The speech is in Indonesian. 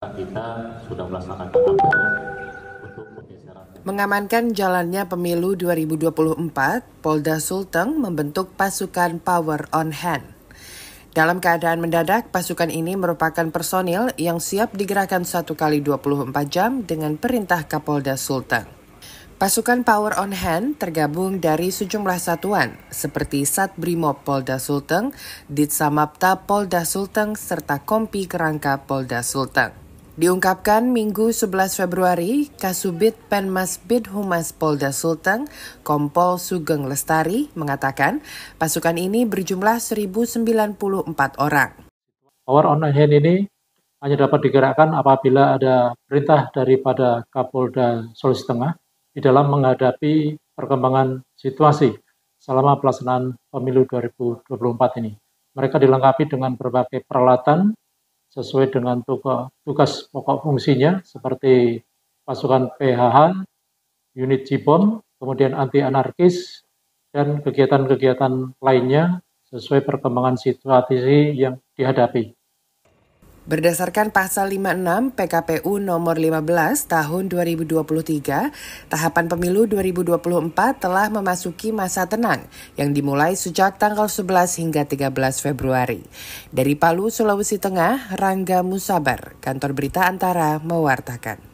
Kita sudah melaksanakan pengambilan untuk pergeseran. Mengamankan jalannya pemilu 2024, Polda Sulteng membentuk pasukan Power on Hand. Dalam keadaan mendadak, pasukan ini merupakan personil yang siap digerakkan 1x24 jam dengan perintah Kapolda Sulteng. Pasukan Power on Hand tergabung dari sejumlah satuan seperti Sat Brimob Polda Sulteng, Dit Samapta Polda Sulteng, serta Kompi Kerangka Polda Sulteng. Diungkapkan Minggu 11 Februari, Kasubit Penmas Bidhumas Polda Sulteng, Kompol Sugeng Lestari, mengatakan pasukan ini berjumlah 1.094 orang. Power on Hand ini hanya dapat digerakkan apabila ada perintah daripada Kapolda Sulawesi Tengah di dalam menghadapi perkembangan situasi selama pelaksanaan pemilu 2024 ini. Mereka dilengkapi dengan berbagai peralatan sesuai dengan tugas pokok fungsinya seperti pasukan PHH, unit Jibom, kemudian anti-anarkis, dan kegiatan-kegiatan lainnya sesuai perkembangan situasi yang dihadapi. Berdasarkan pasal 56 PKPU nomor 15 tahun 2023, tahapan pemilu 2024 telah memasuki masa tenang yang dimulai sejak tanggal 11 hingga 13 Februari. Dari Palu, Sulawesi Tengah, Rangga Musabar, Kantor Berita Antara mewartakan.